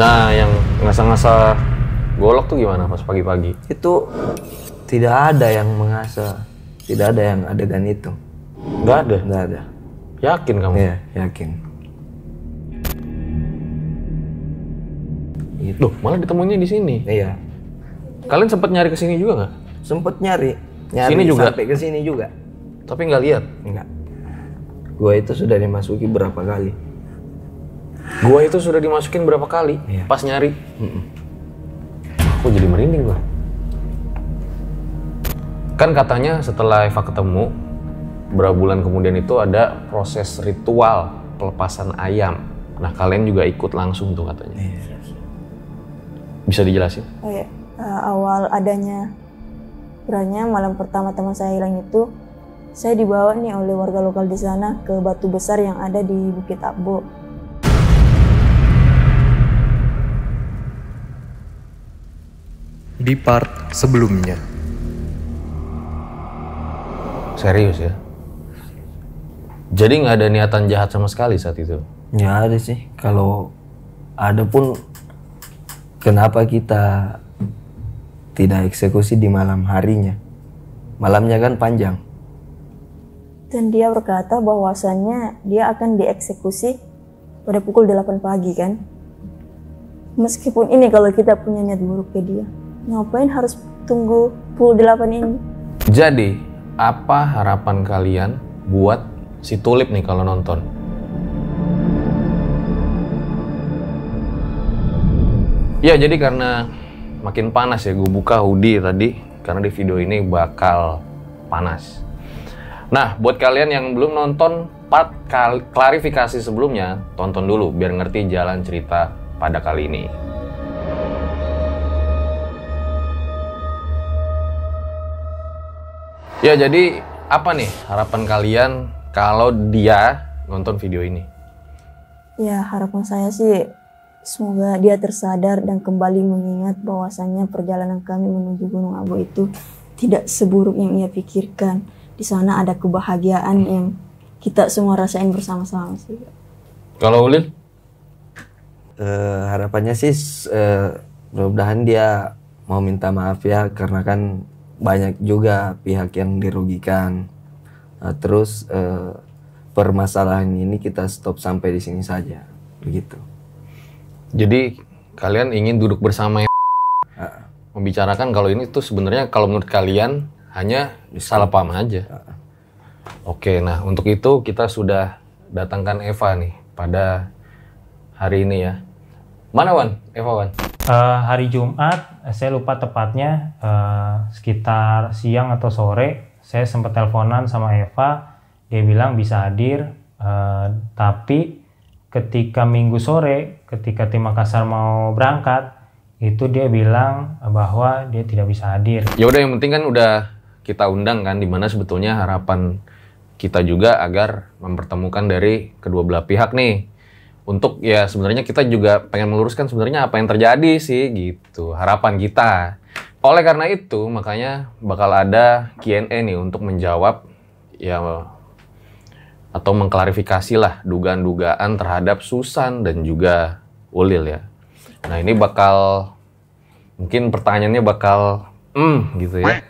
Nah, yang ngasah-ngasah golok tuh gimana pas pagi-pagi? Itu tidak ada yang mengasah. Tidak ada yang adegan itu. Nggak ada? Nggak ada. Yakin kamu? Iya, yakin. Loh, malah ditemunya di sini? Iya. Kalian sempat nyari ke sini juga nggak? Sempet nyari. Sini juga? Sampai ke sini juga. Tapi nggak lihat? Nggak. Gua itu sudah dimasuki berapa kali. Gua itu sudah dimasukin berapa kali? Iya. Pas nyari? Aku jadi merinding gua. Kan katanya setelah Eva ketemu, berapa bulan kemudian itu ada proses ritual pelepasan ayam. Nah, kalian juga ikut langsung tuh katanya. Iya. Bisa dijelasin? Oh iya. Awal adanya beranya malam pertama teman saya hilang itu, saya dibawa nih oleh warga lokal di sana ke batu besar yang ada di Bukit Abbo. Di part sebelumnya. Serius ya? Jadi nggak ada niatan jahat sama sekali saat itu? Nggak ada sih. Kalau ada pun, kenapa kita tidak eksekusi di malam harinya? Malamnya kan panjang. Dan dia berkata bahwasannya dia akan dieksekusi pada pukul 8 pagi kan? Meskipun ini kalau kita punya niat buruk ke dia, ngapain harus tunggu pukul 8 ini? Jadi, apa harapan kalian buat si Tulip nih kalau nonton? Ya, jadi karena makin panas ya, gue buka hoodie tadi karena di video ini bakal panas. Nah, buat kalian yang belum nonton part klarifikasi sebelumnya, tonton dulu biar ngerti jalan cerita pada kali ini. Ya, jadi apa nih harapan kalian kalau dia nonton video ini? Ya, harapan saya sih semoga dia tersadar dan kembali mengingat bahwasannya perjalanan kami menuju Gunung Abbo itu tidak seburuk yang ia pikirkan. Di sana ada kebahagiaan yang kita semua rasain bersama-sama sih. Kalau Ulil? Harapannya sih mudah-mudahan dia mau minta maaf ya, karena kan banyak juga pihak yang dirugikan. Nah, terus permasalahan ini kita stop sampai di sini saja, begitu. Jadi kalian ingin duduk bersama yang membicarakan kalau ini tuh sebenarnya kalau menurut kalian hanya salah paham aja. Oke, nah untuk itu kita sudah datangkan Eva nih pada hari ini ya. Mana Wan? Eva Wan? Hari Jumat, saya lupa tepatnya sekitar siang atau sore, saya sempat teleponan sama Eva, dia bilang bisa hadir, tapi ketika Minggu sore, ketika tim Makassar mau berangkat, itu dia bilang bahwa dia tidak bisa hadir. Ya udah, yang penting kan udah kita undang kan, dimana sebetulnya harapan kita juga agar mempertemukan dari kedua belah pihak nih. Untuk ya sebenarnya kita juga pengen meluruskan sebenarnya apa yang terjadi sih gitu, harapan kita. Oleh karena itu makanya bakal ada Q&A nih untuk menjawab ya atau mengklarifikasi lah dugaan-dugaan terhadap Susan dan juga Ulil ya. Nah ini bakal mungkin pertanyaannya bakal gitu ya.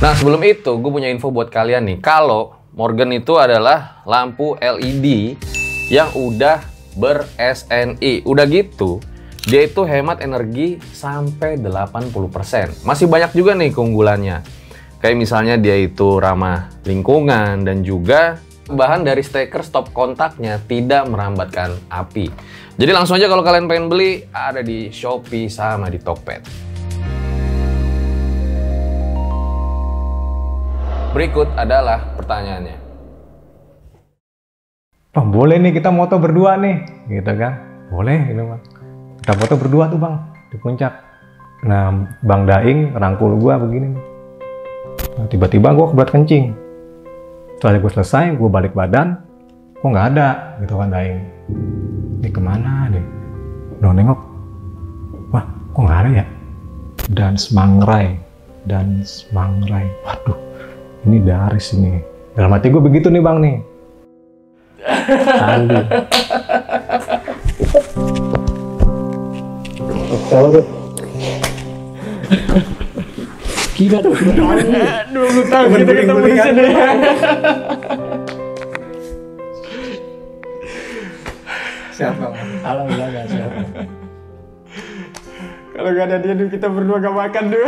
Nah sebelum itu gue punya info buat kalian nih. Kalau Morgen itu adalah lampu LED yang udah ber-SNI. Udah gitu, dia itu hemat energi sampai 80%. Masih banyak juga nih keunggulannya. Kayak misalnya dia itu ramah lingkungan dan juga bahan dari steker stop kontaknya tidak merambatkan api. Jadi langsung aja kalau kalian pengen beli, ada di Shopee sama di Tokopedia. Berikut adalah pertanyaannya. Oh, boleh nih kita moto berdua nih, gitu kan? Boleh, gitu bang. Kita foto berdua tuh bang di puncak. Nah, Bang Daing rangkul gua begini. Nah, tiba-tiba gua kebelat kencing. Setelah gua selesai, gua balik badan, kok nggak ada, gitu kan Daing. Ini kemana deh? Udah nengok, wah, kok nggak ada ya? Dan semangrai. Waduh, ini dari sini. Dalam hati gua begitu nih bang nih. Andi. Gila 20 tahun kita ketemu di sana. Siapa? Alhamdulillah gak siapa. Kalau gak ada dia dulu kita berdua gak makan dulu.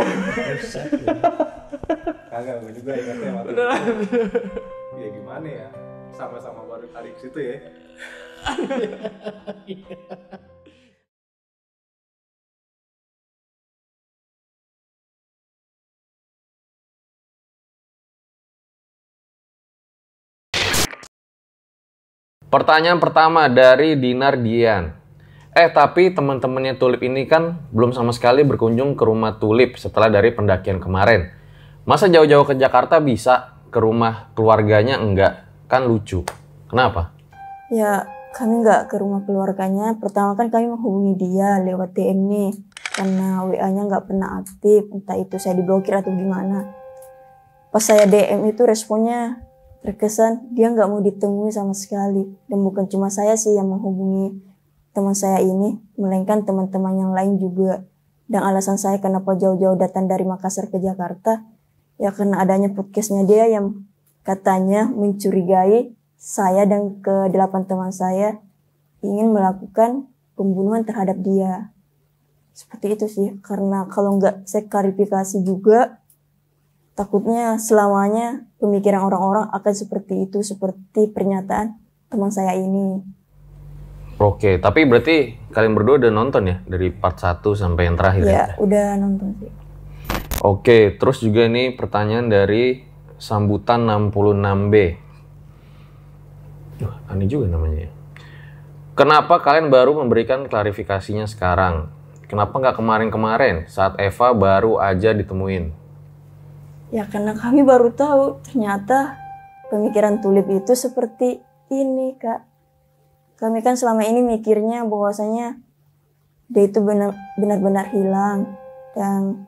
Kagak, gue juga ingatnya waktu itu. Ya gimana ya? Sama-sama baru tarik situ ya. Pertanyaan pertama dari Dinar Dian. Tapi teman-temannya Tulip ini kan belum sama sekali berkunjung ke rumah Tulip setelah dari pendakian kemarin. Masa jauh-jauh ke Jakarta bisa, ke rumah keluarganya enggak? Kan lucu. Kenapa? Ya, kami enggak ke rumah keluarganya. Pertama kan kami menghubungi dia lewat DM nih. Karena WA-nya enggak pernah aktif. Entah itu saya diblokir atau gimana. Pas saya DM itu responnya terkesan dia nggak mau ditemui sama sekali, dan bukan cuma saya sih yang menghubungi teman saya ini, melainkan teman-teman yang lain juga. Dan alasan saya kenapa jauh-jauh datang dari Makassar ke Jakarta, ya karena adanya podcastnya dia yang katanya mencurigai saya dan ke-8 teman saya ingin melakukan pembunuhan terhadap dia. Seperti itu sih, karena kalau nggak saya klarifikasi juga, takutnya selamanya pemikiran orang-orang akan seperti itu, seperti pernyataan teman saya ini. Oke, tapi berarti kalian berdua udah nonton ya? Dari part 1 sampai yang terakhir ya? Ya, udah nonton sih. Oke, terus juga ini pertanyaan dari Sambutan 66B. Aneh juga namanya ya. Kenapa kalian baru memberikan klarifikasinya sekarang? Kenapa nggak kemarin-kemarin saat Eva baru aja ditemuin? Ya karena kami baru tahu ternyata pemikiran Tulip itu seperti ini, Kak. Kami kan selama ini mikirnya bahwasanya dia itu benar-benar hilang. Dan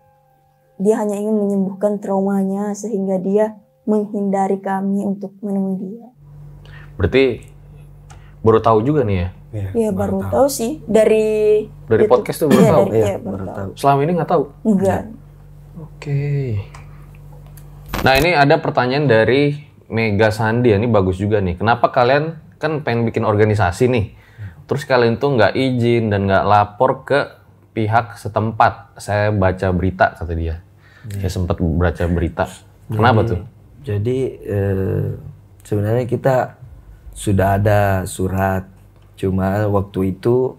dia hanya ingin menyembuhkan traumanya sehingga dia menghindari kami untuk menemui dia. Berarti baru tahu juga nih ya? Iya baru tahu sih. Dari YouTube, podcast tuh baru tahu? Iya baru tahu. Selama ini nggak tahu? Enggak. Oke. Nah ini ada pertanyaan dari Mega Sandi, ini bagus juga nih. Kenapa kalian kan pengen bikin organisasi nih, terus kalian tuh nggak izin dan nggak lapor ke pihak setempat? Saya baca berita, kata dia. Saya sempat baca berita. Kenapa tuh? Jadi sebenarnya kita sudah ada surat, cuma waktu itu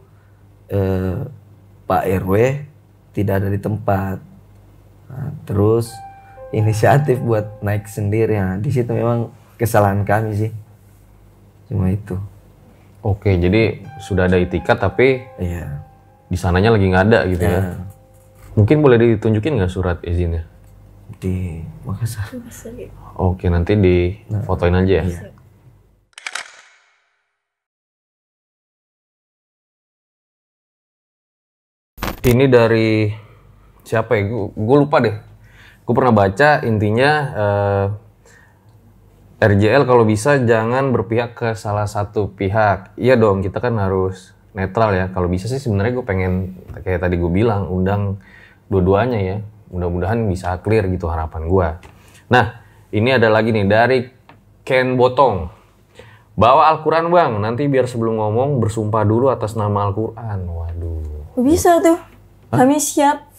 Pak RW tidak ada di tempat. Nah, terus inisiatif buat naik sendiri. Nah, di situ memang kesalahan kami sih, cuma itu. Oke, jadi sudah ada itikad tapi iya, di sananya lagi nggak ada gitu ya. Mungkin boleh ditunjukin nggak surat izinnya? Di Makassar. Oke, nanti difotoin aja ya. Iya. Ini dari siapa ya? Gue lupa deh. Gue pernah baca intinya RJL kalau bisa jangan berpihak ke salah satu pihak. Iya dong, kita kan harus netral ya. Kalau bisa sih sebenarnya gue pengen kayak tadi gue bilang, undang dua-duanya ya. Mudah-mudahan bisa clear gitu harapan gue. Nah, ini ada lagi nih dari Ken Botong. Bawa Al-Quran bang, nanti biar sebelum ngomong bersumpah dulu atas nama Al-Quran. Waduh. Bisa tuh. Hah? Kami siap.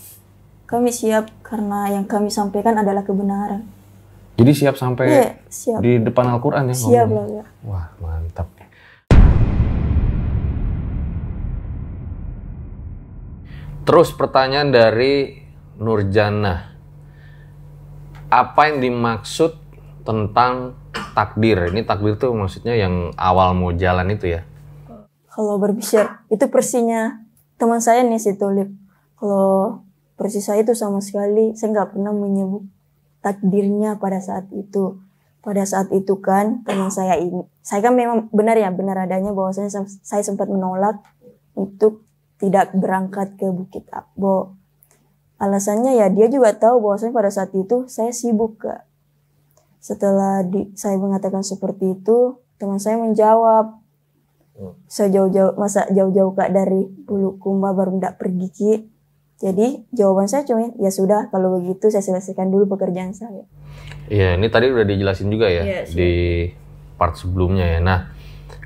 Kami siap karena yang kami sampaikan adalah kebenaran. Jadi siap sampai siap. Di depan Al-Quran ya? Siap lah ya. Wah mantap. Terus pertanyaan dari Nurjana. Apa yang dimaksud tentang takdir? Ini takdir tuh maksudnya yang awal mau jalan itu ya? Kalau berbicara, itu persinya teman saya nih si Tulip. Kalau persis saya itu sama sekali, saya nggak pernah menyebut takdirnya pada saat itu. Pada saat itu kan teman saya ini, saya kan memang benar adanya bahwasanya saya sempat menolak untuk tidak berangkat ke Bukit Abbo. Alasannya ya dia juga tahu bahwasanya pada saat itu saya sibuk, Kak. Setelah saya mengatakan seperti itu, teman saya menjawab, masa jauh-jauh Kak dari Bulukumba baru ndak pergi Ki. Jadi jawaban saya cuma, ya sudah kalau begitu saya selesaikan dulu pekerjaan saya. Iya, ini tadi udah dijelasin juga ya, di part sebelumnya ya. Nah,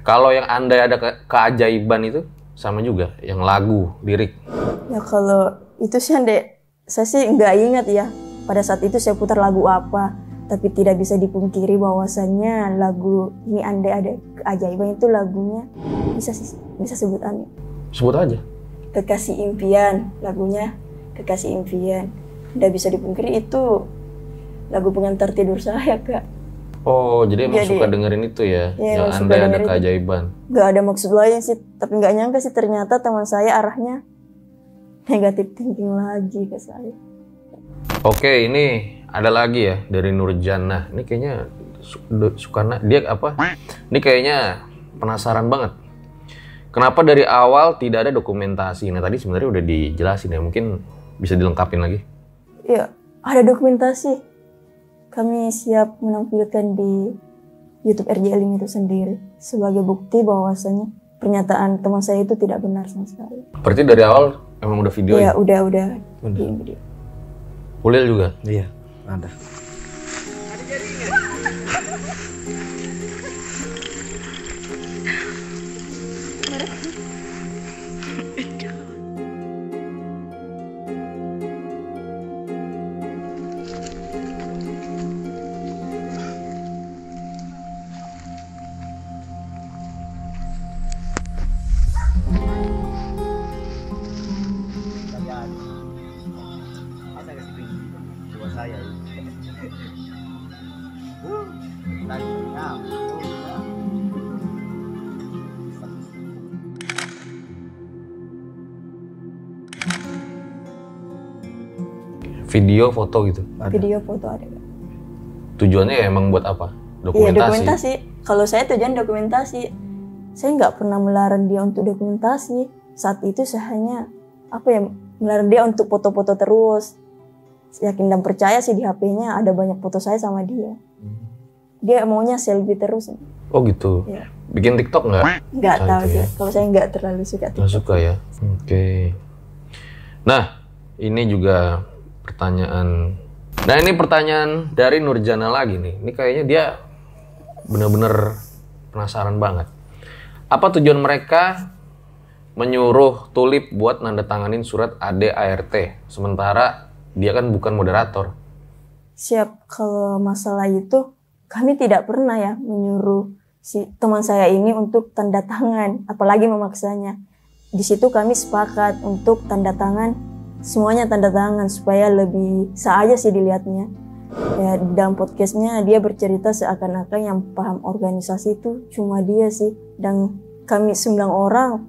kalau yang andai ada keajaiban itu sama juga, yang lagu, lirik. Ya kalau itu sih andai, saya sih nggak ingat ya pada saat itu saya putar lagu apa. Tapi tidak bisa dipungkiri bahwasannya lagu ini andai ada keajaiban itu lagunya bisa sebut aneh. Sebut aja. Kekasih Impian, lagunya Kekasih Impian. Nggak bisa dipungkiri itu lagu pengantar tidur saya, Kak. Oh, jadi emang suka dengerin itu ya? Iya, yang andai ada keajaiban. Nggak ada maksud lain sih, tapi nggak nyangka sih ternyata teman saya arahnya negatif thinking lagi ke saya. Oke, ini ada lagi ya dari Nurjana. Ini kayaknya suka dia apa? Ini kayaknya penasaran banget. Kenapa dari awal tidak ada dokumentasi? Nah tadi sebenarnya udah dijelasin ya, mungkin bisa dilengkapin lagi. Iya, ada dokumentasi. Kami siap menampilkan di YouTube RJLM itu sendiri sebagai bukti bahwasannya pernyataan teman saya itu tidak benar sama sekali. Berarti dari awal emang udah video? Iya, udah. Video. Ulil juga? Iya, ada. Video, foto gitu? Ada. Video, foto ada. Tujuannya emang buat apa? Dokumentasi? Iya, dokumentasi. Kalau saya tujuan dokumentasi. Saya nggak pernah melarang dia untuk dokumentasi. Saat itu saya hanya melarang dia untuk foto-foto terus. Yakin dan percaya sih di HP-nya ada banyak foto saya sama dia. Dia maunya selfie terus. Oh gitu? Iya. Bikin TikTok nggak? Nggak tahu sih. Ya. Kalau saya nggak terlalu suka TikTok. Nggak suka ya? Oke. Nah, ini juga pertanyaan. Nah ini pertanyaan dari Nurjana lagi nih. Ini kayaknya dia bener-bener penasaran banget. Apa tujuan mereka menyuruh Tulip buat nandatanganin surat ADART? Sementara dia kan bukan moderator. Siap, kalau masalah itu kami tidak pernah ya menyuruh si teman saya ini untuk tanda tangan. Apalagi memaksanya. Di situ kami sepakat untuk tanda tangan. Semuanya tanda tangan supaya lebih sah aja sih dilihatnya. Ya, dalam podcastnya dia bercerita seakan-akan yang paham organisasi itu cuma dia sih. Dan kami 9 orang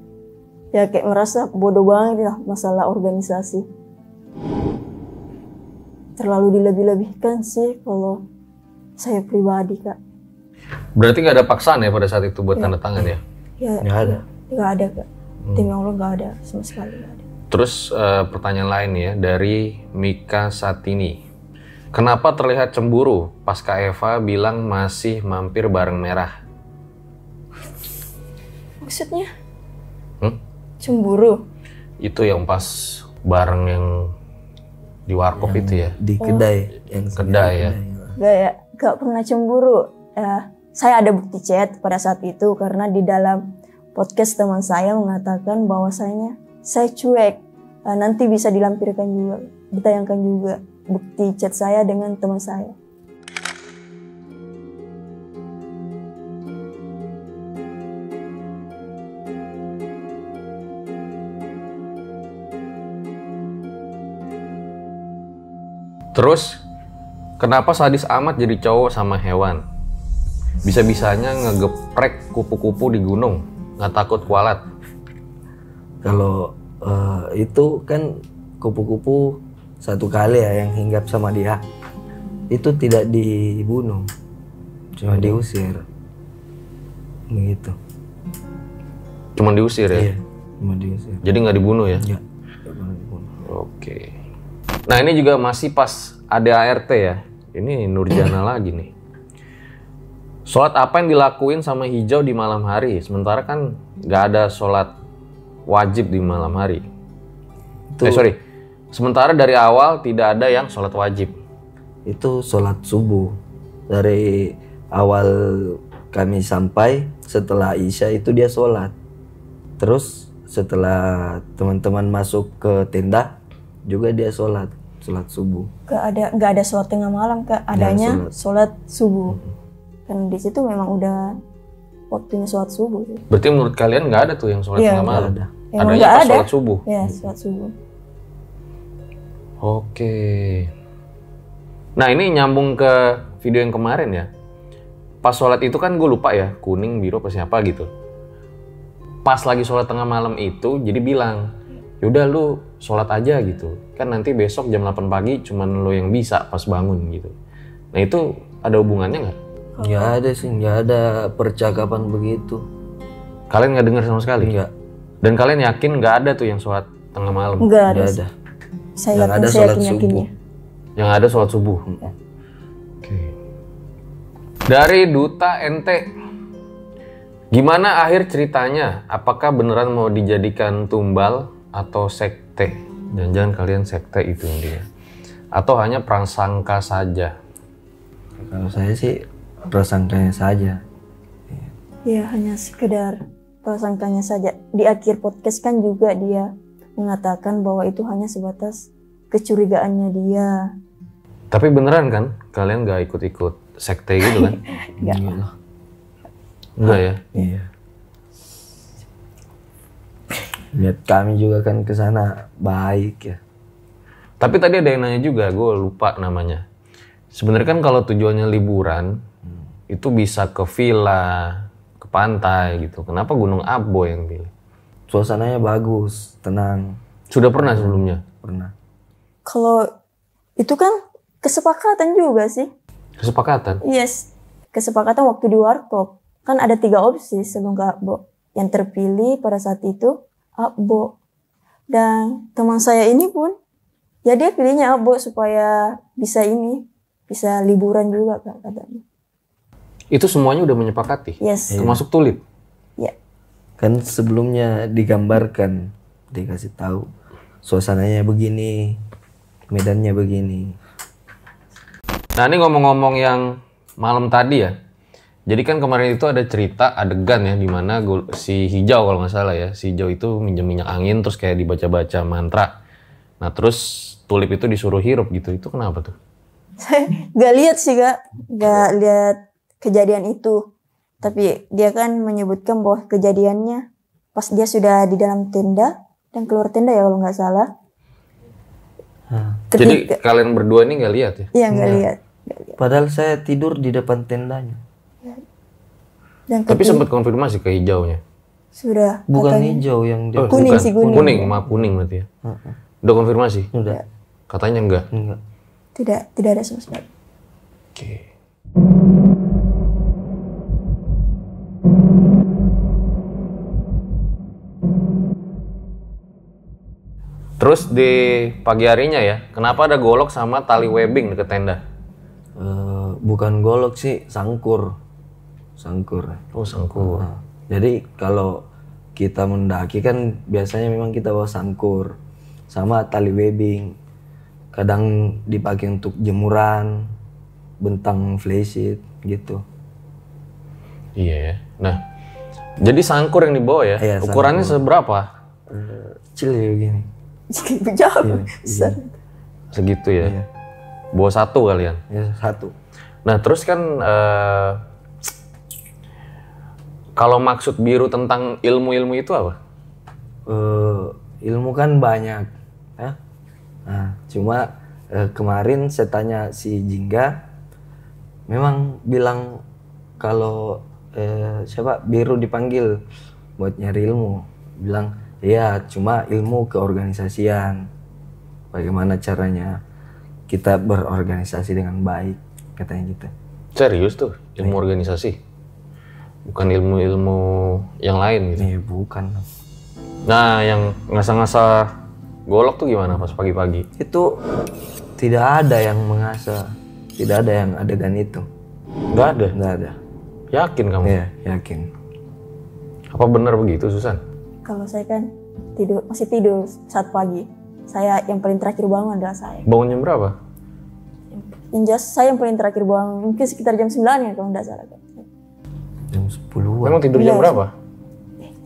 ya kayak merasa bodoh banget lah masalah organisasi. Terlalu dilebih-lebihkan sih kalau saya pribadi, Kak. Berarti nggak ada paksaan ya pada saat itu buat tanda tangan ya? Ya, nggak ada. Nggak ada, Kak. Demi Allah nggak ada sama sekali. Nggak ada. Terus pertanyaan lain ya dari Mika Satini. Kenapa terlihat cemburu pasca Eva bilang masih mampir bareng Merah? Maksudnya? Cemburu? Itu yang pas bareng yang di warkop yang itu ya? Di kedai. Yang kedai ya? Gak pernah cemburu. Saya ada bukti chat pada saat itu karena di dalam podcast teman saya mengatakan bahwasanya saya cuek, nanti bisa dilampirkan juga, ditayangkan juga bukti chat saya dengan teman saya. Terus, kenapa sadis amat jadi cowok sama hewan? Bisa-bisanya ngegeprek kupu-kupu di gunung, nggak takut kualat. Kalau itu kan kupu-kupu satu kali ya yang hinggap sama dia itu tidak dibunuh, cuma diusir begitu. Cuma diusir ya? Iya, cuma diusir. Jadi nggak dibunuh ya? Iya, nggak pernah dibunuh. Oke. Nah ini juga masih pas ADART ya. Ini Nurjana lagi nih. Sholat apa yang dilakuin sama hijau di malam hari? Sementara kan nggak ada sholat wajib di malam hari. Sorry, Sementara dari awal tidak ada yang sholat wajib. Itu sholat subuh. Dari awal kami sampai setelah Isya itu dia sholat. Terus setelah teman-teman masuk ke tenda juga dia sholat, sholat subuh. Nggak ada sholat tengah malam, Kak. Adanya sholat subuh. Dan di situ memang udah waktunya sholat subuh. Berarti menurut kalian nggak ada tuh yang sholat tengah malam? Ada. Adanya pas sholat subuh? Ya, sholat subuh. Oke. Nah ini nyambung ke video yang kemarin ya. Pas sholat itu kan gue lupa ya, kuning, biru, apa siapa gitu. Pas lagi sholat tengah malam itu jadi bilang, yaudah lu sholat aja gitu. Kan nanti besok jam 8 pagi cuman lu yang bisa pas bangun gitu. Nah itu ada hubungannya nggak? Nggak ada sih, nggak ada percakapan begitu. Kalian nggak dengar sama sekali? Nggak. Dan kalian yakin nggak ada tuh yang sholat tengah malam? Nggak ada. Nggak ada. Saya yakin, saya yakin-yakinnya. Yang ada sholat subuh? Ya. Oke. Dari Duta NT. Gimana akhir ceritanya? Apakah beneran mau dijadikan tumbal atau sekte? Jangan-jangan kalian sekte itu dia. Atau hanya prasangka saja? Kalau saya sih prasangkanya saja. Ya, hanya sekedar prasangkanya saja. Di akhir podcast kan juga dia mengatakan bahwa itu hanya sebatas kecurigaannya dia. Tapi beneran kan? Kalian gak ikut-ikut sekte gitu kan? Enggak. Enggak ya? Iya. Lihat kami juga kan ke sana baik ya. Tapi tadi ada yang nanya juga, gue lupa namanya. Sebenarnya kan kalau tujuannya liburan, itu bisa ke villa, ke pantai gitu. Kenapa Gunung Abbo yang pilih? Suasananya bagus, tenang. Sudah pernah sebelumnya? Pernah. Kalau itu kan kesepakatan juga sih. Kesepakatan? Yes. Kesepakatan waktu di warkop. Kan ada 3 opsi sebelum ke Abbo. Yang terpilih pada saat itu Abbo. Dan teman saya ini pun, ya dia pilihnya Abbo supaya bisa ini, bisa liburan juga kan katanya. Itu semuanya udah menyepakati? Yes. Termasuk Tulip? Ya. Kan sebelumnya digambarkan, dikasih tahu suasananya begini, medannya begini. Nah ini ngomong-ngomong yang malam tadi ya, jadi kan kemarin itu ada cerita adegan ya dimana si Hijau kalau nggak salah ya, si Hijau itu minjem minyak angin terus kayak dibaca-baca mantra. Nah terus Tulip itu disuruh hirup gitu, itu kenapa tuh? Saya nggak lihat sih Kak, nggak lihat kejadian itu. Tapi dia kan menyebutkan bahwa kejadiannya pas dia sudah di dalam tenda dan keluar tenda ya kalau nggak salah. Ketika, jadi kalian berdua ini nggak lihat ya? Iya nggak lihat. Padahal saya tidur di depan tendanya. Dan tapi sempat konfirmasi ke Hijaunya. Sudah. Bukan katanya, Hijau yang dia. Oh, kuning sih, kuning. Kuning, maaf, kuning berarti ya. Udah konfirmasi? Udah. Katanya enggak? Enggak. Tidak ada sama sekali. Oke. Terus di pagi harinya ya, kenapa ada golok sama tali webbing deket tenda? Bukan golok sih, sangkur. Sangkur. Oh sangkur. Nah, jadi kalau kita mendaki kan biasanya memang kita bawa sangkur sama tali webbing. Kadang dipakai untuk jemuran, bentang flysheet gitu. Iya ya. Nah, jadi sangkur yang dibawa ya? Iya, ukurannya sangkur. Seberapa? Kecil ya begini. Jauh, iya. Segitu ya, iya. Bawa satu kalian? Iya, satu. Nah terus kan kalau maksud biru tentang ilmu-ilmu itu apa? Ilmu kan banyak. Hah? Nah, cuma kemarin saya tanya si Jingga, memang bilang kalau siapa biru dipanggil buat nyari ilmu, bilang ya, cuma ilmu keorganisasian. Bagaimana caranya kita berorganisasi dengan baik, katanya gitu. Serius tuh, ilmu organisasi? Bukan ilmu-ilmu yang lain gitu? Iya, bukan. Nah, yang ngasah-ngasah golok tuh gimana pas pagi-pagi? Itu tidak ada yang mengasah. Tidak ada yang adegan itu. Nggak ada? Nggak ada. Yakin kamu? Iya, yakin. Apa benar begitu, Susan? Kalau saya kan tidur, masih tidur saat pagi. Saya yang paling terakhir bangun adalah saya. Bangun jam berapa? Injas saya yang paling terakhir bangun mungkin sekitar jam 9 ya kalau tidak salah. Jam 10-an. Memang tidur jam berapa?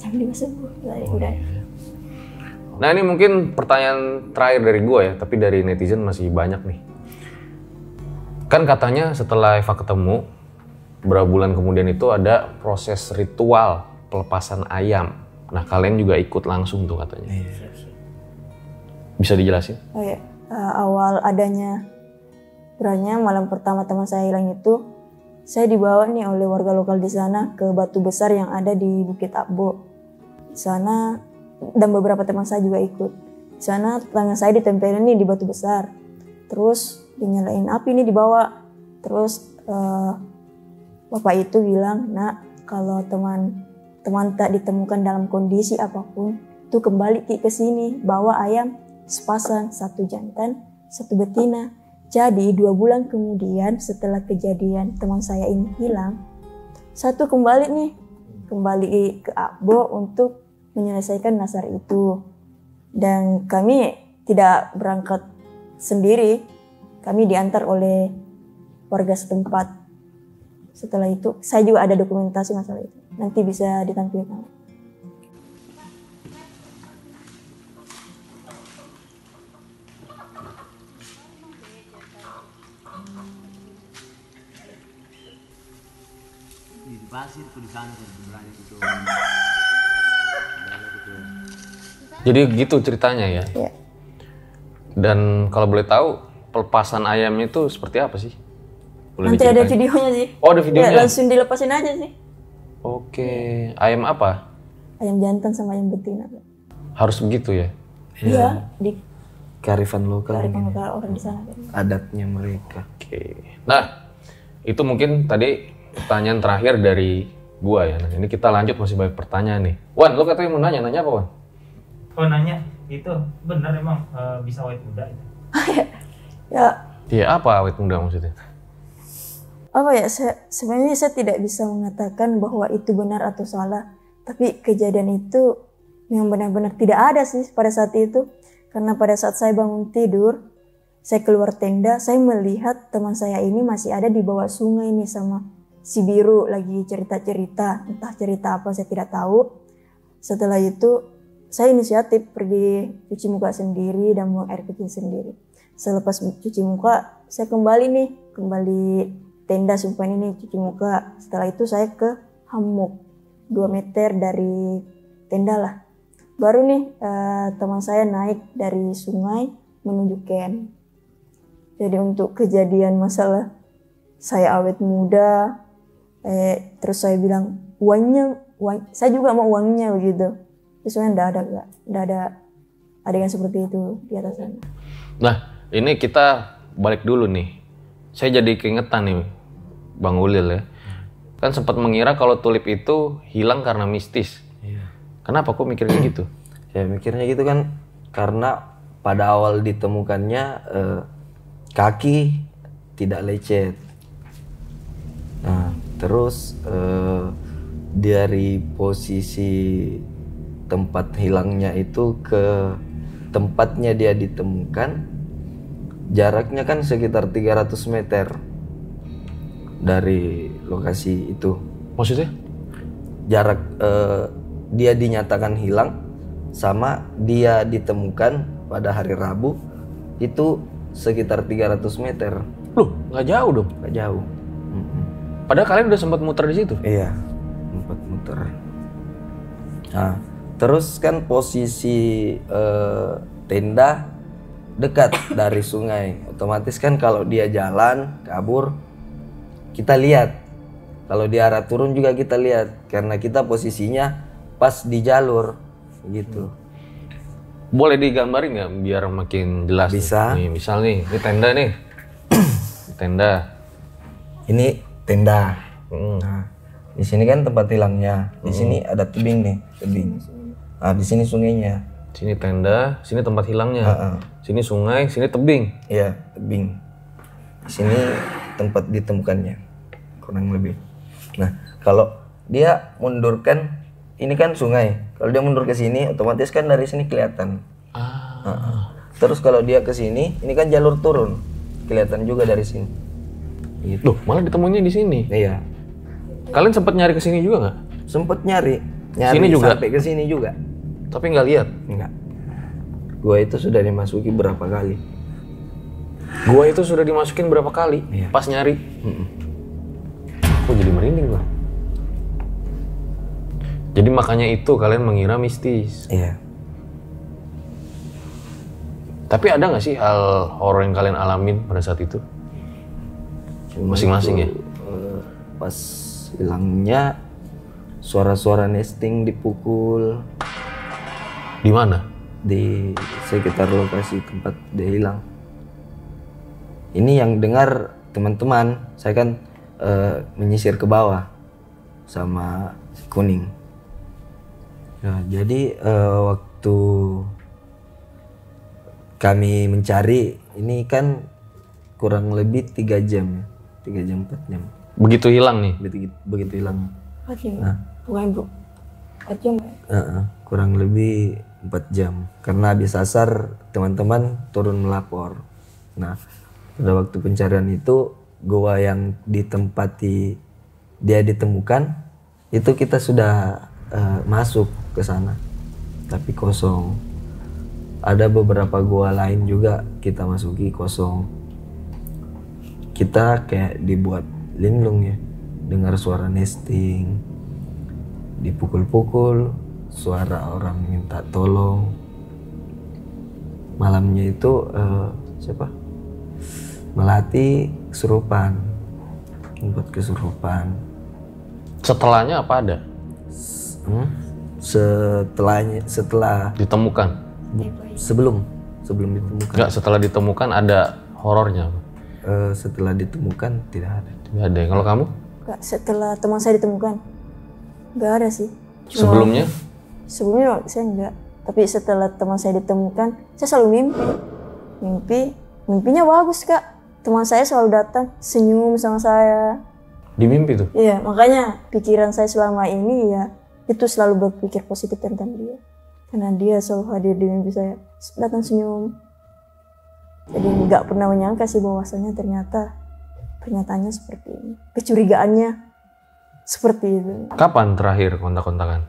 Jam 5 subuh. Udah. Nah, ini mungkin pertanyaan terakhir dari gua ya, tapi dari netizen masih banyak nih. Kan katanya setelah Eva ketemu beberapa bulan kemudian itu ada proses ritual pelepasan ayam. Nah, kalian juga ikut langsung tuh katanya. Bisa dijelasin? Oh iya. Awal adanya beranya malam pertama teman saya hilang itu, saya dibawa nih oleh warga lokal di sana ke batu besar yang ada di Bukit Abbo. Di sana dan beberapa teman saya juga ikut. Di sana tangan saya ditempelin nih di batu besar. Terus dinyalain api nih dibawa. Terus bapak itu bilang, "Nak, kalau teman-teman tak ditemukan dalam kondisi apapun, itu kembali ke sini, bawa ayam sepasang, satu jantan, satu betina." Jadi 2 bulan kemudian setelah kejadian teman saya ini hilang, satu kembali ke Abbo untuk menyelesaikan nasar itu. Dan kami tidak berangkat sendiri, kami diantar oleh warga setempat. Setelah itu saya juga ada dokumentasi masalah itu, nanti bisa ditampilkan. Jadi gitu ceritanya ya? Iya. Dan kalau boleh tahu pelepasan ayamnya itu seperti apa sih? Boleh nanti ada videonya sih. Oh, ada videonya? Ya, langsung dilepasin aja sih. Oke. Ayam apa? Ayam jantan sama ayam betina. Harus begitu ya? Iya. Di kearifan lokal. Kearifan lokal orang di sana. Adatnya mereka. Oke. Nah, itu mungkin tadi pertanyaan terakhir dari gua ya. Nah, ini kita lanjut, masih banyak pertanyaan nih. Wan, lo katanya mau nanya apa Wan? Kalau nanya itu benar emang bisa awet muda itu? Ya. Iya, apa awet muda maksudnya? Apa ya? Sebenarnya saya tidak bisa mengatakan bahwa itu benar atau salah. Tapi kejadian itu yang benar-benar tidak ada sih pada saat itu. Karena pada saat saya bangun tidur, saya keluar tenda, saya melihat teman saya ini masih ada di bawah sungai ini sama si biru lagi cerita-cerita, entah cerita apa saya tidak tahu. Setelah itu saya inisiatif pergi cuci muka sendiri dan buang air kecil sendiri. Selepas cuci muka saya kembali tenda sumpah ini cuci muka. Setelah itu saya ke hamuk 2 meter dari tenda lah. Baru nih teman saya naik dari sungai menuju ken. Jadi untuk kejadian masalah saya awet muda, terus saya bilang uangnya, saya juga mau uangnya begitu. Terus saya enggak ada adegan seperti itu di atas sana. Nah, ini kita balik dulu nih. Saya jadi keingetan nih Bang Ulil ya. Kan sempat mengira kalau tulip itu hilang karena mistis. Iya. Kenapa kok mikirnya gitu? Ya mikirnya gitu kan karena pada awal ditemukannya kaki tidak lecet. Nah, terus dari posisi tempat hilangnya itu ke tempatnya dia ditemukan, jaraknya kan sekitar 300 meter dari lokasi itu. Maksudnya? Jarak dia dinyatakan hilang sama dia ditemukan pada hari Rabu itu sekitar 300 meter. Loh, nggak jauh dong? Nggak jauh. Padahal kalian udah sempat muter di situ? Iya, sempat muter. Nah, terus kan posisi tenda dekat dari sungai. Otomatis kan kalau dia jalan, kabur, kita lihat. Kalau di arah turun juga kita lihat. Karena kita posisinya pas di jalur, gitu. Boleh digambarin nggak biar makin jelas? Bisa. Nih, misal nih, ini tenda nih. Tenda. Ini tenda. Nah, di sini kan tempat hilangnya. Di sini ada tebing nih, tebing. Nah, di sini sungainya. Sini tenda, sini tempat hilangnya. Sini sungai, sini tebing. Iya, tebing. Sini tempat ditemukannya, kurang lebih. Nah, kalau dia mundurkan, ini kan sungai. Kalau dia mundur ke sini, otomatis kan dari sini kelihatan. Terus kalau dia ke sini, ini kan jalur turun. Kelihatan juga dari sini. Gitu. Loh, malah ditemunya di sini. Iya. Kalian sempat nyari ke sini juga nggak? Sempet nyari sini juga? Sampai ke sini juga. Tapi nggak lihat? Enggak. Gua itu sudah dimasuki berapa kali? Gua itu sudah dimasukin berapa kali? Iya. Pas nyari? Kok jadi merinding gua? Jadi makanya itu kalian mengira mistis? Iya. Tapi ada nggak sih hal horor yang kalian alamin pada saat itu? Masing-masing ya? Pas hilangnya suara-suara nesting dipukul. Di mana? Di sekitar lokasi tempat dia hilang. Ini yang dengar teman-teman, saya kan menyisir ke bawah sama kuning. Nah, jadi waktu kami mencari, ini kan kurang lebih 3 jam, 3 jam, 4 jam. Begitu hilang nih? Begitu hilang. 4 jam? Nah. Bukan bro, 4 jam kurang lebih 4 jam. Karena habis asar, teman-teman turun melapor. Nah, pada waktu pencarian itu, goa yang ditempati dia ditemukan, itu kita sudah masuk ke sana. Tapi kosong. Ada beberapa goa lain juga kita masuki kosong. Kita kayak dibuat linglung ya. Dengar suara nesting, dipukul-pukul, suara orang minta tolong. Malamnya itu siapa? Melati kesurupan. Membuat kesurupan. Setelahnya apa ada? Setelahnya, setelah ditemukan. Sebelum ditemukan. Enggak, setelah ditemukan ada horornya? Setelah ditemukan tidak ada. Tidak ada. Kalau kamu? Enggak, setelah teman saya ditemukan enggak ada sih. Cuma sebelumnya? Sebelumnya saya enggak. Tapi setelah teman saya ditemukan, saya selalu mimpi. Mimpinya bagus kak. Teman saya selalu datang, senyum sama saya. Di mimpi tuh? Iya, makanya pikiran saya selama ini ya itu selalu berpikir positif tentang dia. Karena dia selalu hadir di mimpi saya, datang senyum. Jadi nggak pernah menyangka sih bahwasannya ternyata pernyataannya seperti ini. Kecurigaannya seperti itu. Kapan terakhir kontak-kontakan?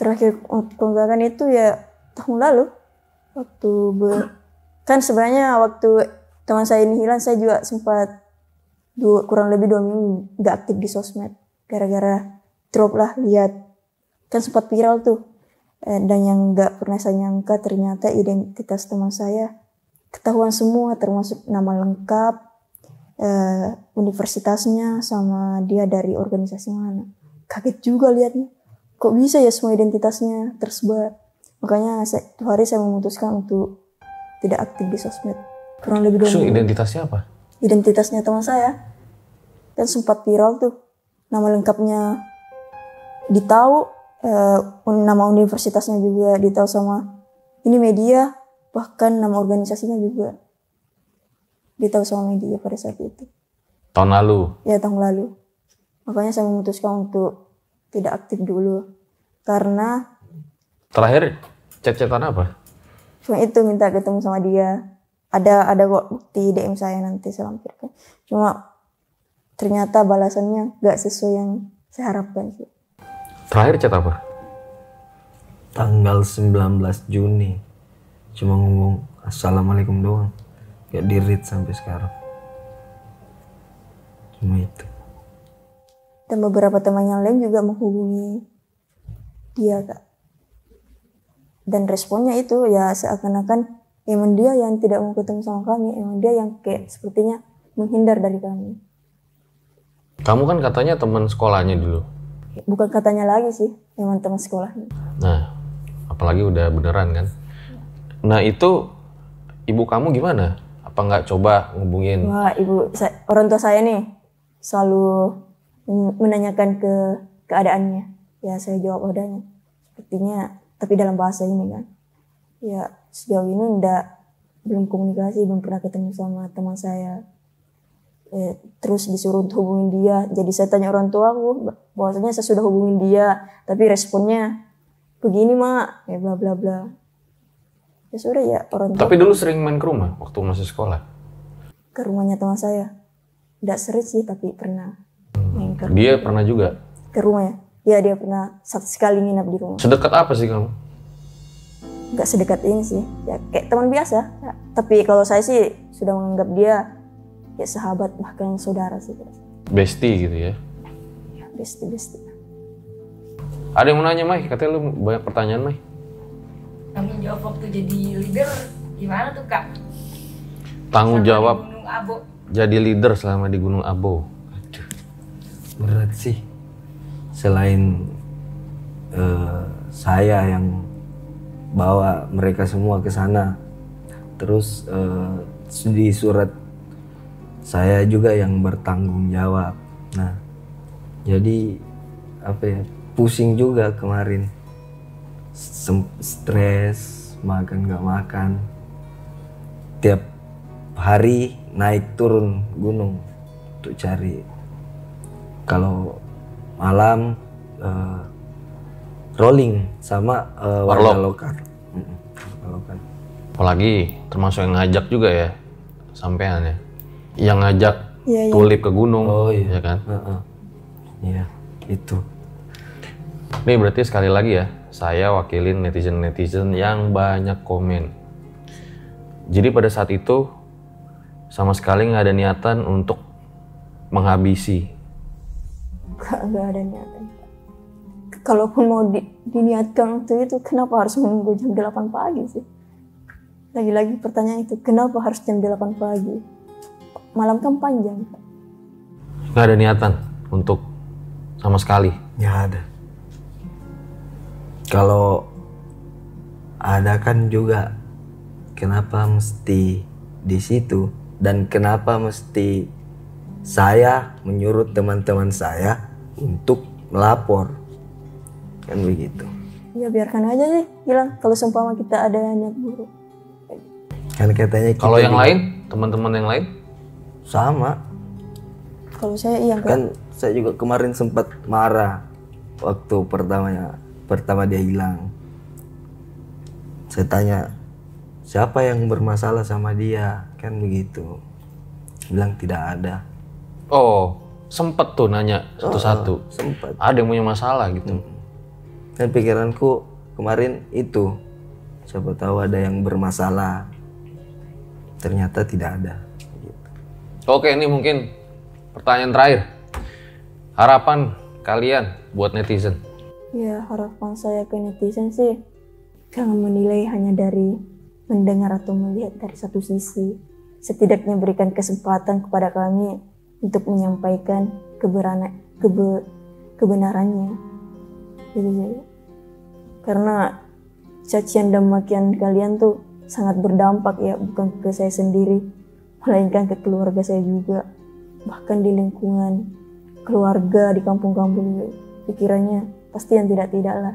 Terakhir kontak-kontakan itu ya tahun lalu. Waktu kan sebenarnya waktu teman saya ini hilang, saya juga sempat kurang lebih 2 minggu nggak aktif di sosmed. Gara-gara drop lah lihat. Kan sempat viral tuh. Dan yang nggak pernah saya nyangka ternyata identitas teman saya ketahuan semua, termasuk nama lengkap, universitasnya, sama dia dari organisasi mana. Kaget juga liatnya, kok bisa ya semua identitasnya tersebar. Makanya itu hari saya memutuskan untuk tidak aktif di sosmed. Kurang lebih dulu. Identitasnya apa? Identitasnya teman saya. Dan sempat viral tuh, nama lengkapnya ditahu. Nama universitasnya juga ditahu sama ini media, bahkan nama organisasinya juga ditahu sama media pada saat itu. Tahun lalu? Ya tahun lalu. Makanya saya memutuskan untuk tidak aktif dulu karena. Terakhir chat-chatan apa? Cuma itu minta ketemu sama dia. Ada kok bukti DM saya nanti saya lampirkan. Cuma ternyata balasannya nggak sesuai yang saya harapkan sih. Terakhir chat apa? Tanggal 19 Juni. Cuma ngomong Assalamualaikum doang. Gak di-read sampai sekarang. Cuma itu. Dan beberapa teman yang lain juga menghubungi dia, kak. Dan responnya itu ya seakan-akan emang dia yang tidak mau ketemu sama kami. Emang dia yang kayak sepertinya menghindar dari kami. Kamu kan katanya teman sekolahnya dulu. Bukan katanya lagi sih, memang teman sekolah. Nah, apalagi udah beneran kan. Nah itu, ibu kamu gimana? Apa nggak coba ngubungin? Wah, orang tua saya nih selalu menanyakan keadaannya. Ya saya jawab adanya. Sepertinya, tapi dalam bahasa ini kan. Ya sejauh ini belum komunikasi, belum pernah ketemu sama teman saya. Terus disuruh untuk hubungin dia. Jadi saya tanya orang tua aku, bahwasanya saya sudah hubungin dia, tapi responnya begini mak, ya bla bla bla. Ya sudah ya orang tua. Tapi dulu sering main ke rumah waktu masih sekolah? Ke rumahnya teman saya. Nggak sering sih, tapi pernah main ke rumah. Dia pernah juga? Ke rumahnya? Ya dia pernah sekali nginap di rumah. Sedekat apa sih kamu? Nggak sedekat ini sih. Ya kayak teman biasa. Ya. Tapi kalau saya sih sudah menganggap dia ya sahabat, bahkan saudara sih. Bestie gitu ya? Ya bestie-bestie. Ada yang mau nanya, Mai? Katanya lu banyak pertanyaan, Mai. Tanggung jawab waktu jadi leader gimana tuh, Kak? Tanggung jawab di Gunung Abbo. Jadi leader selama di Gunung Abbo. Aduh, berat sih. Selain saya yang bawa mereka semua ke sana, terus di surat saya juga yang bertanggung jawab. Nah, jadi apa ya? Pusing juga kemarin. Stres, makan gak makan, tiap hari naik turun gunung untuk cari. Kalau malam rolling sama warga lokal. Apalagi termasuk yang ngajak juga ya, sampean ya, yang ngajak ya, ya. Tulip ke gunung, oh, iya. Ya kan? Iya, itu. Ini berarti sekali lagi ya. Saya wakilin netizen-netizen yang banyak komen. Jadi pada saat itu sama sekali nggak ada niatan untuk menghabisi. Nggak ada niatan. Kalaupun mau diniatkan waktu itu, kenapa harus menunggu jam 8 pagi sih? Lagi-lagi pertanyaan itu, kenapa harus jam 8 pagi? Malam kan panjang. Nggak ada niatan untuk sama sekali? Nggak ada. Kalau ada kan juga, kenapa mesti di situ dan kenapa mesti saya menyuruh teman-teman saya untuk melapor, kan begitu? Ya biarkan aja sih, bilang kalau seumpama kita ada niat buruk. Kan katanya. Kalau yang lain, teman-teman yang lain sama. Kalau saya iya kan. Saya juga kemarin sempat marah waktu pertama dia hilang. Saya tanya, siapa yang bermasalah sama dia? Kan begitu. Bilang tidak ada. Oh, sempet tuh nanya satu-satu. Sempet. Ada yang punya masalah gitu. Dan pikiranku kemarin itu, siapa tahu ada yang bermasalah. Ternyata tidak ada. Gitu. Oke, ini mungkin pertanyaan terakhir. Harapan kalian buat netizen. Ya harapan saya ke netizen sih jangan menilai hanya dari mendengar atau melihat dari satu sisi. Setidaknya berikan kesempatan kepada kami untuk menyampaikan kebenarannya. Jadi, karena cacian dan makian kalian tuh sangat berdampak ya, bukan ke saya sendiri, melainkan ke keluarga saya juga, bahkan di lingkungan keluarga di kampung-kampung. Pikirannya pasti yang tidak-tidak lah.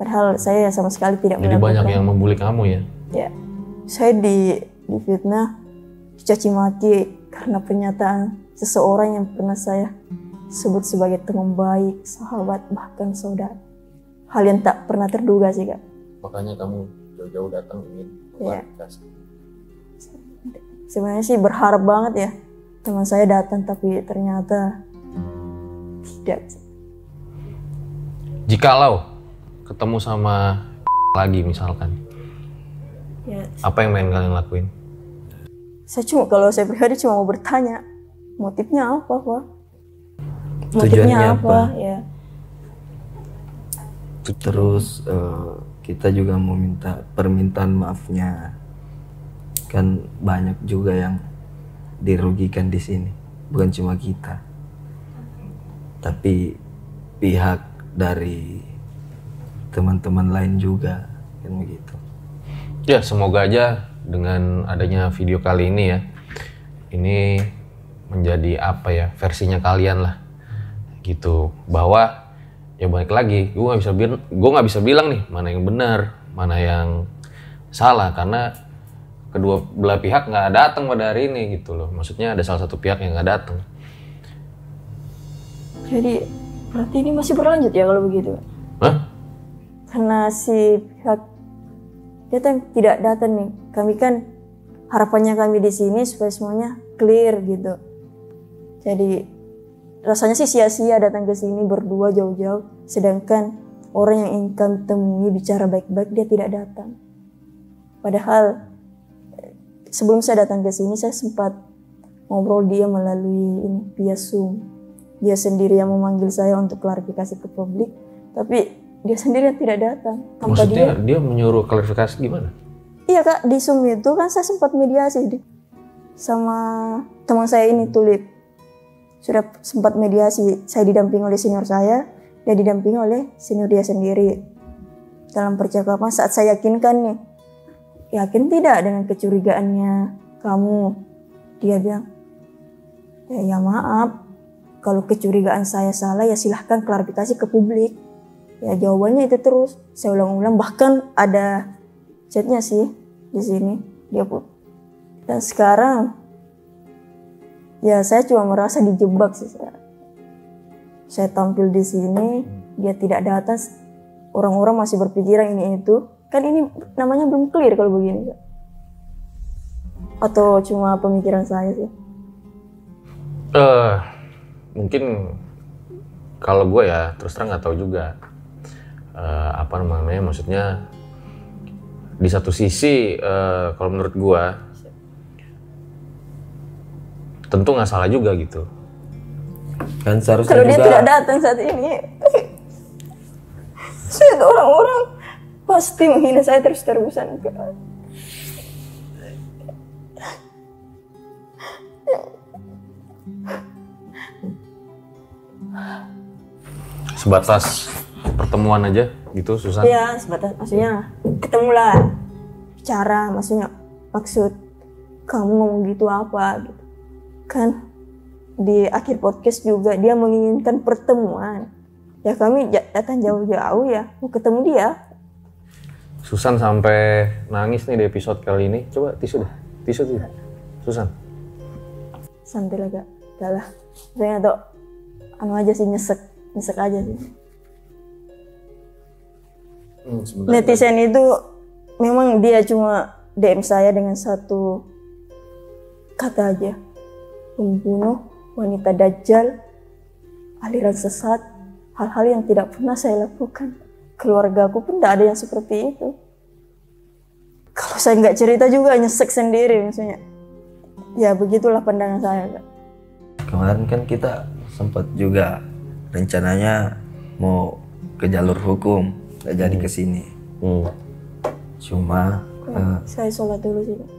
Padahal saya sama sekali tidak melakukan. Jadi banyak yang membuli kamu ya? Ya. Saya difitnah, dicaci maki karena pernyataan seseorang yang pernah saya sebut sebagai teman baik, sahabat, bahkan saudara. Hal yang tak pernah terduga sih, Kak. Makanya kamu jauh-jauh datang ingin berkomunikasi. Ya. Sebenarnya sih berharap banget ya teman saya datang, tapi ternyata tidak. Jikalau ketemu sama lagi misalkan, yes. Apa yang pengen kalian lakuin? Saya cuma, kalau saya pribadi cuma mau bertanya, motifnya apa, Pak? Motifnya apa? Ya. Terus kita juga mau minta permintaan maafnya, kan banyak juga yang dirugikan di sini, bukan cuma kita, tapi pihak dari teman-teman lain juga, kan begitu. Ya, semoga aja dengan adanya video kali ini ya, ini menjadi apa ya, versinya kalian lah, gitu. Bahwa, ya balik lagi, gue nggak bisa bilang nih, mana yang benar, mana yang salah, karena kedua belah pihak nggak datang pada hari ini, gitu loh. Maksudnya ada salah satu pihak yang nggak datang. Jadi, berarti ini masih berlanjut ya kalau begitu? Hah? Karena si pihak dia tidak datang nih. Kami kan harapannya kami di sini supaya semuanya clear gitu. Jadi rasanya sih sia-sia datang ke sini berdua jauh-jauh, sedangkan orang yang ingin kami temui bicara baik-baik dia tidak datang. Padahal sebelum saya datang ke sini saya sempat ngobrol dia melalui ini via Zoom. Dia sendiri yang memanggil saya untuk klarifikasi ke publik, tapi dia sendiri yang tidak datang. Maksudnya dia menyuruh klarifikasi gimana? Iya Kak, di Zoom itu kan saya sempat mediasi sama teman saya ini Tulip. Sudah sempat mediasi, saya didampingi oleh senior saya, dia didampingi oleh senior dia sendiri. Dalam percakapan saat saya yakinkan nih, yakin tidak dengan kecurigaannya kamu? Dia bilang, ya maaf, kalau kecurigaan saya salah ya silahkan klarifikasi ke publik. Ya jawabannya itu terus, saya ulang-ulang, bahkan ada chatnya sih di sini, dia pun. Dan sekarang, ya saya cuma merasa dijebak sih. Saya tampil di sini, dia tidak datang. Orang-orang masih berpikiran ini itu. Kan ini namanya belum clear kalau begini. Atau cuma pemikiran saya sih? Mungkin kalau gue ya terus terang nggak tahu juga. Apa namanya, maksudnya di satu sisi kalau menurut gue tentu nggak salah juga gitu kan, seharusnya kalau dia juga tidak datang saat ini. Orang-orang pasti menghina saya terus-terusan. Sebatas pertemuan aja gitu Susan? Iya, sebatas, maksudnya ketemulah, bicara, maksudnya maksud kamu ngomong gitu apa gitu. Kan di akhir podcast juga dia menginginkan pertemuan. Ya kami datang jauh-jauh ya mau ketemu dia. Susan sampai nangis nih di episode kali ini. Coba tisu deh, tisu deh. Susan. Santai lah Kak, gak lah. Saya tuh anu aja sih, nyesek aja sih. Netizen itu memang dia cuma DM saya dengan satu kata aja. Pembunuh, wanita dajjal, aliran sesat, hal-hal yang tidak pernah saya lakukan. Keluarga aku pun tidak ada yang seperti itu. Kalau saya nggak cerita juga nyesek sendiri maksudnya. Ya begitulah pandangan saya Kak. Kemarin kan kita sempat juga rencananya mau ke jalur hukum, nggak jadi ke sini. Cuma saya sholat dulu sih Kak.